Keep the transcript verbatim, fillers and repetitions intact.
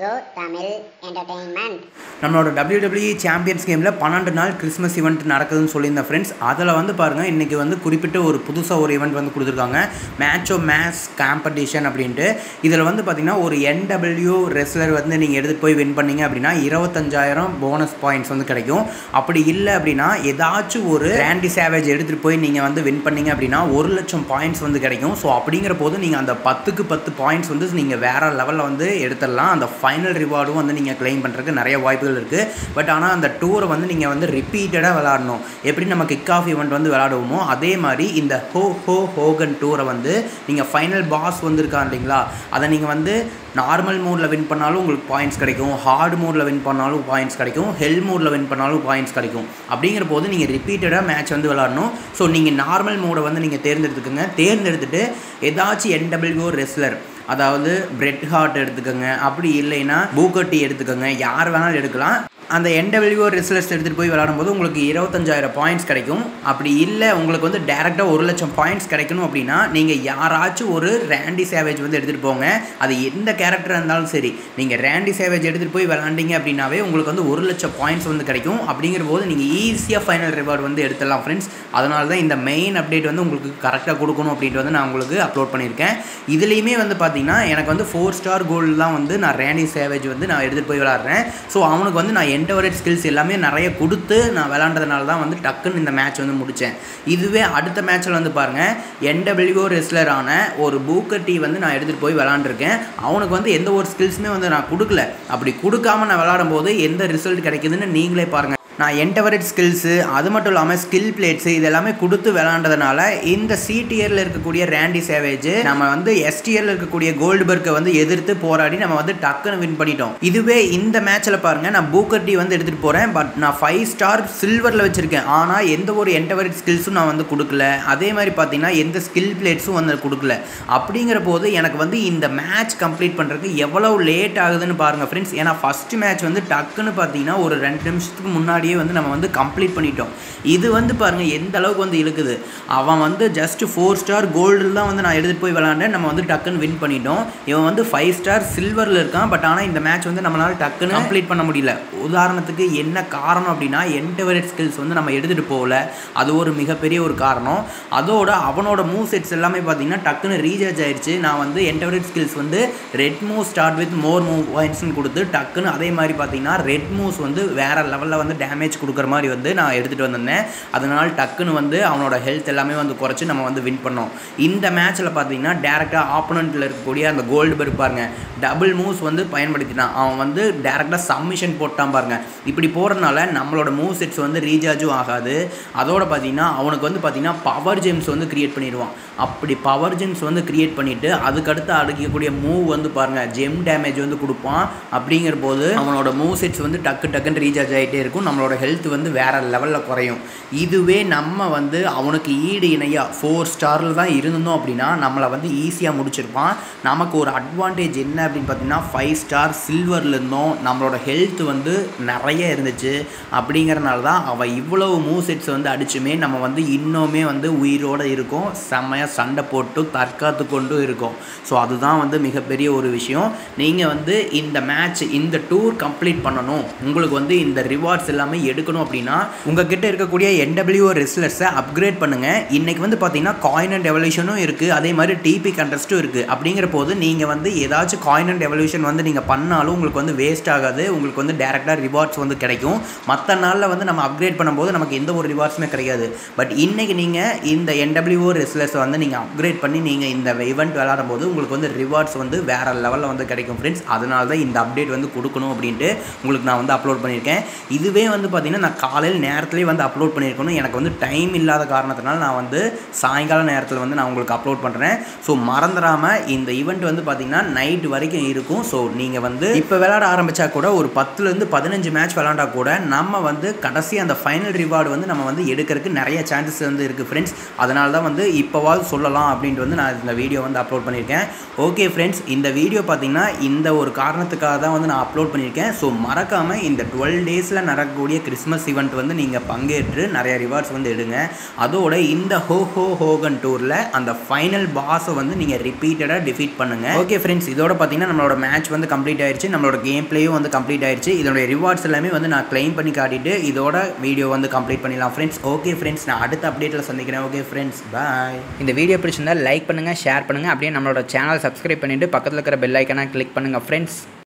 கோ Tamil entertainment. நம்மளோட WWE champions கேமில் பன்னெண்டு நாள் கிறிஸ்மஸ் ஈவெண்ட் நடக்குதுன்னு சொல்லியிருந்தேன் ஃப்ரெண்ட்ஸ். அதில் வந்து பாருங்கள், இன்றைக்கி வந்து குறிப்பிட்ட ஒரு புதுசாக ஒரு ஈவெண்ட் வந்து கொடுத்துருக்காங்க, மேச்சோ மேஸ் காம்படிஷன் அப்படின்ட்டு. இதில் வந்து பார்த்திங்கன்னா ஒரு என்டபிள்யூ ரெஸ்லர் வந்து நீங்கள் எடுத்துகிட்டு போய் வின் பண்ணிங்க அப்படின்னா இருபத்தஞ்சாயிரம் போனஸ் பாயிண்ட்ஸ் வந்து கிடைக்கும். அப்படி இல்லை அப்படின்னா ஏதாச்சும் ஒரு ராண்டி சேவேஜ் எடுத்துகிட்டு போய் நீங்கள் வந்து வின் பண்ணிங்க அப்படின்னா ஒரு லட்சம் பாயிண்ட்ஸ் வந்து கிடைக்கும். ஸோ அப்படிங்கிற போது நீங்கள் அந்த பத்துக்கு பத்து பாயிண்ட்ஸ் வந்து நீங்கள் வேறு லெவலில் வந்து எடுத்துடலாம். அந்த ஃபைனல் ரிவார்டும் வந்து நீங்கள் கிளைம் பண்ணுறதுக்கு நிறைய வாய்ப்புகள் இருக்குது. பட் ஆனால் அந்த டூரை வந்து நீங்கள் வந்து ரிப்பீட்டடாக விளாடணும். எப்படி நம்ம கிக் ஆஃப் ஈவெண்ட் வந்து விளாடுவோமோ அதே மாதிரி இந்த ஹோ ஹோ ஹோகன் டூரை வந்து நீங்கள் ஃபைனல் பாஸ் வந்துருக்காங்க இல்லைங்களா, அதை நீங்கள் வந்து நார்மல் மோடில் வின் பண்ணாலும் உங்களுக்கு பாயிண்ட்ஸ் கிடைக்கும், ஹார்டு மோடில் வின் பண்ணாலும் பாயிண்ட்ஸ் கிடைக்கும், ஹெல் மோடில் வின் பண்ணாலும் பாயிண்ட்ஸ் கிடைக்கும். அப்படிங்கிற போது நீங்கள் ரிப்பீட்டடாக மேட்ச் வந்து விளாடணும். ஸோ நீங்கள் நார்மல் மோடை வந்து நீங்கள் தேர்ந்தெடுத்துக்கோங்க. தேர்ந்தெடுத்துட்டு ஏதாச்சும் என்டபிள்யூ ரெஸ்லர், அதாவது பிரெட் ஹார்ட் எடுத்துக்கோங்க, அப்படி இல்லைன்னா பூக்கட்டி எடுத்துக்கோங்க, யார் வேணாலும் எடுக்கலாம். அந்த என்டபிள்யூ ரெஸ்லர்ஸ் எடுத்துகிட்டு போய் விளாடும்போது உங்களுக்கு இருபத்தஞ்சாயிரம் பாயிண்ட்ஸ் கிடைக்கும். அப்படி இல்லை உங்களுக்கு வந்து டேரெக்டாக ஒரு லட்சம் பாயிண்ட்ஸ் கிடைக்கணும் அப்படின்னா நீங்கள் யாராச்சும் ஒரு ராண்டி சேவேஜ் வந்து எடுத்துகிட்டு போங்க. அது எந்த கேரக்டராக இருந்தாலும் சரி, நீங்கள் ராண்டி சேவேஜ் எடுத்துகிட்டு போய் விளாண்டிங்க அப்படின்னாவே உங்களுக்கு வந்து ஒரு லட்சம் பாயிண்ட்ஸ் வந்து கிடைக்கும். அப்படிங்கிற போது நீங்கள் ஈஸியாக ஃபைனல் ரிவார்டு வந்து எடுத்துடலாம் ஃப்ரெண்ட்ஸ். அதனால தான் இந்த மெயின் அப்டேட் வந்து உங்களுக்கு கரெக்டாக கொடுக்கணும் அப்படின்ட்டு வந்து நான் உங்களுக்கு அப்லோட் பண்ணியிருக்கேன். இதுலேயுமே வந்து பார்த்திங்கன்னா எனக்கு வந்து ஃபோர் ஸ்டார் கோல்டு தான் வந்து நான் ராண்டி சேவேஜ் வந்து நான் எடுத்துகிட்டு போய் விளாட்றேன். ஸோ அவனுக்கு வந்து நான் என்டவரேட் ஸ்கில்ஸ் எல்லாமே நிறைய கொடுத்து நான் விளாண்டதுனால தான் வந்து டக்குன்னு இந்த மேட்ச் வந்து முடித்தேன். இதுவே அடுத்த மேட்ச்சில் வந்து பாருங்கள், என்டபிள்யூ ரெஸ்லரான ஒரு பூக்கட்டி வந்து நான் எடுத்துகிட்டு போய் விளாண்டுருக்கேன். அவனுக்கு வந்து எந்த ஒரு ஸ்கில்ஸுமே வந்து நான் கொடுக்கல. அப்படி கொடுக்காமல் நான் விளாடும் போது எந்த ரிசல்ட் கிடைக்குதுன்னு நீங்களே பாருங்கள். நான் என்டவரேட் ஸ்கில்ஸு, அது மட்டும் இல்லாமல் ஸ்கில் பிளேட்ஸு, இது எல்லாமே கொடுத்து விளாண்டதுனால இந்த சிடிஆரில் இருக்கக்கூடிய ராண்டி சேவேஜ் நம்ம வந்து எஸ்டிஆரில் இருக்கக்கூடிய கோல்ட்பர்க்கை வந்து எதிர்த்து போராடி நம்ம வந்து டக்குன்னு வின் பண்ணிட்டோம். இதுவே இந்த மேட்ச்சில் பாருங்கள், நான் பூக்கட்டி வந்து எடுத்துகிட்டு போகிறேன். பட் நான் ஃபைவ் ஸ்டார் சில்வரில் வச்சுருக்கேன். ஆனால் எந்த ஒரு என்டவரேட் ஸ்கில்ஸும் நான் வந்து கொடுக்கல. அதே மாதிரி பார்த்திங்கன்னா எந்த ஸ்கில் பிளேட்ஸும் வந்து கொடுக்கல. அப்படிங்கிற போது எனக்கு வந்து இந்த மேட்ச் கம்ப்ளீட் பண்ணுறதுக்கு எவ்வளோ லேட் ஆகுதுன்னு பாருங்கள் ஃப்ரெண்ட்ஸ். ஏன்னா ஃபஸ்ட்டு மேட்ச் வந்து டக்குன்னு பார்த்திங்கன்னா ஒரு ரெண்டு நிமிஷத்துக்கு முன்னாடி வந்து நம்ம வந்து கம்ப்ளீட் பண்ணிட்டோம். இது வந்து பாருங்க எந்த அளவுக்கு வந்து இழுக்குது. அவன் வந்து ஜஸ்ட் ஃபோர் ஸ்டார் கோல்டில் தான் வந்து நான் எடுத்துகிட்டு போய் விளாண்டேன், நம்ம வந்து டக்குன்னு வின் பண்ணிட்டோம். இவன் வந்து ஃபைவ் ஸ்டார் சில்வரில் இருக்கான். பட் ஆனால் இந்த மேட்ச் வந்து நம்மளால டக்குன்னு கம்ப்ளீட் பண்ண முடியல. உதாரணத்துக்கு என்ன காரணம் அப்படின்னா என்டவரேட் ஸ்கில்ஸ் வந்து நம்ம எடுத்துகிட்டு போகல, அது ஒரு மிகப்பெரிய ஒரு காரணம். அதோட அவனோட மூவ் செட்ஸ் எல்லாமே பார்த்தீங்கன்னா டக்குன்னு ரீசார்ஜ் ஆயிடுச்சு. நான் வந்து என்டவரேட் ஸ்கில்ஸ் வந்து red move start with more move பாயிண்ட்ஸ்னு கொடுத்து டக்குன்னு அதே மாதிரி பார்த்தீங்கன்னா ரெட் மூவ்ஸ் வந்து வேறு லெவலில் வந்து டேமேஜ் மேட்ச் கொடுக்குற மாதிரி வந்து நான் எடுத்துகிட்டு வந்திருந்தேன். அதனால டக்குன்னு வந்து அவனோட ஹெல்த் எல்லாமே வந்து குறைச்சி நம்ம வந்து வின் பண்ணோம். இந்த மேட்ச்சில் பார்த்தீங்கன்னா டேரெக்டாக ஆப்போனண்ட்டில் இருக்கக்கூடிய அந்த கோல்ட்பர்க் பாருங்கள், டபுள் மூவ்ஸ் வந்து பயன்படுத்தினான். அவன் வந்து டேரெக்டாக சப்மிஷன் போட்டான் பாருங்கள். இப்படி போகிறதுனால நம்மளோட மூவ் செட்ஸ் வந்து ரீசார்ஜும் ஆகாது. அதோடு பார்த்தீங்கன்னா அவனுக்கு வந்து பார்த்தீங்கன்னா பவர் ஜெம்ஸ் வந்து கிரியேட் பண்ணிடுவான். அப்படி பவர் ஜெம்ஸ் வந்து கிரியேட் பண்ணிவிட்டு அதுக்கடுத்து அடிக்கக்கூடிய மூவ் வந்து பாருங்கள், ஜெம் டேமேஜ் வந்து கொடுப்பான். அப்படிங்கிற போது அவனோட மூவ் செட்ஸ் வந்து டக்கு டக்குன்னு ரீசார்ஜ் ஆகிட்டே இருக்கும். நம்மளோட ஹெல்த் வந்து வேற லெவலில் குறையும். இதுவே நம்ம வந்து அவனுக்கு ஈடு இணையா ஃபோர் ஸ்டாரில் தான் இருந்தோம் அப்படின்னா நம்மளை வந்து ஈஸியாக முடிச்சிருப்பான். நமக்கு ஒரு அட்வான்டேஜ் என்ன அப்படின்னு பார்த்தீங்கன்னா ஃபைவ் ஸ்டார் சில்வரில் இருந்தோம், நம்மளோட ஹெல்த் வந்து நிறைய இருந்துச்சு. அப்படிங்கிறனால தான் அவன் இவ்வளவு மூவ் செட்ஸ் வந்து அடிச்சுமே நம்ம வந்து இன்னுமே வந்து உயிரோடு இருக்கும், செம்மையாக சண்டை போட்டு தற்காத்து கொண்டும் இருக்கும். ஸோ அதுதான் வந்து மிகப்பெரிய ஒரு விஷயம். நீங்கள் வந்து இந்த மேட்ச் இந்த டூர் கம்ப்ளீட் பண்ணணும், உங்களுக்கு வந்து இந்த ரிவார்ட்ஸ் எல்லாமே எடுக்கணும் அப்படின்னா உங்ககிட்ட இருக்கக்கூடிய என்டபிள்யூ ரெஸ்லர்ஸை அப்கிரேட் பண்ணுங்க. இன்னைக்கு வந்து பார்த்தீங்கன்னா காயின் அண்ட் எவல்யூஷனும் இருக்கு, அதே மாதிரி டிபி கண்டஸ்ட்டும் இருக்கு. அப்படிங்கிற போது நீங்க வந்து ஏதாச்சும் காயின் அண்ட் எவல்யூஷன் வந்து நீங்க பண்ணாலும் உங்களுக்கு வந்து வேஸ்ட் ஆகாது, உங்களுக்கு வந்து டைரக்டா ரிவார்ட்ஸ் வந்து கிடைக்கும். மற்ற நாளில் வந்து நம்ம அப்கிரேட் பண்ணும்போது நமக்கு எந்த ஒரு ரிவார்ட்ஸுமே கிடைக்காது. பட் இன்னைக்கு நீங்க இந்த என்டபிள்யூ ரெஸ்லர்ஸை வந்து நீங்க அப்கிரேட் பண்ணி நீங்க இந்த ஈவெண்ட் விளையாடும் போது உங்களுக்கு வந்து ரிவார்ட்ஸ் வந்து வேற லெவலில் வந்து கிடைக்கும் ஃப்ரெண்ட்ஸ். அதனால தான் இந்த அப்டேட் வந்து கொடுக்கணும் அப்படின்ட்டு உங்களுக்கு நான் வந்து அப்லோட் பண்ணியிருக்கேன். இதுவே வந்து பார்த்தீங்கன்னா நான் காலையில் நேரத்துலேயே வந்து அப்லோட் பண்ணியிருக்கணும். எனக்கு வந்து டைம் இல்லாத காரணத்தினால நான் வந்து சாயங்கால நேரத்தில் வந்து நான் உங்களுக்கு அப்லோட் பண்ணுறேன். ஸோ மறந்துடாமல் இந்த ஈவெண்ட் வந்து பார்த்தீங்கன்னா நைட் வரைக்கும் இருக்கும். ஸோ நீங்கள் வந்து இப்போ விளையாட ஆரம்பித்தா கூட ஒரு பத்துலேருந்து பதினஞ்சு மேட்ச் விளையாண்டா கூட நம்ம வந்து கடைசி அந்த ஃபைனல் ரிவார்டு வந்து நம்ம வந்து எடுக்கிறதுக்கு நிறைய சான்சஸ் வந்து இருக்குது ஃப்ரெண்ட்ஸ். அதனால தான் வந்து இப்போவாவது சொல்லலாம் அப்படின்ட்டு வந்து நான் இந்த வீடியோ வந்து அப்லோட் பண்ணியிருக்கேன். ஓகே ஃப்ரெண்ட்ஸ், இந்த வீடியோ பார்த்தீங்கன்னா இந்த ஒரு காரணத்துக்காக தான் வந்து நான் அப்லோட் பண்ணியிருக்கேன். ஸோ மறக்காமல் இந்த டுவெல் டேஸில் நடக்கக்கூடிய வரக்கூடிய கிறிஸ்மஸ் ஈவெண்ட் வந்து நீங்கள் பங்கேற்று நிறைய ரிவார்ட்ஸ் வந்து எடுங்க. அதோட இந்த ஹோ ஹோ ஹோகன் டூரில் அந்த ஃபைனல் பாஸை வந்து நீங்கள் ரிப்பீட்டடாக டிஃபீட் பண்ணுங்கள். ஓகே ஃப்ரெண்ட்ஸ், இதோட பார்த்தீங்கன்னா நம்மளோட மேட்ச் வந்து கம்ப்ளீட் ஆயிடுச்சு, நம்மளோட கேம் பிளேயும் வந்து கம்ப்ளீட் ஆயிடுச்சு. இதோடைய ரிவார்ட்ஸ் எல்லாமே வந்து நான் கிளைம் பண்ணி காட்டிட்டு இதோட வீடியோ வந்து கம்ப்ளீட் பண்ணிடலாம் ஃப்ரெண்ட்ஸ். ஓகே ஃப்ரெண்ட்ஸ், நான் அடுத்த அப்டேட்டில் சந்திக்கிறேன். Okay friends, bye. இந்த வீடியோ பிடிச்சிருந்தால் லைக் பண்ணுங்கள், ஷேர் பண்ணுங்கள், அப்படியே நம்மளோட சேனல் சப்ஸ்கிரைப் பண்ணிவிட்டு பக்கத்தில் இருக்கிற பெல் ஐக்கானை கிளிக் பண்ணுங்கள் ஃப்ரெண்ட்ஸ்.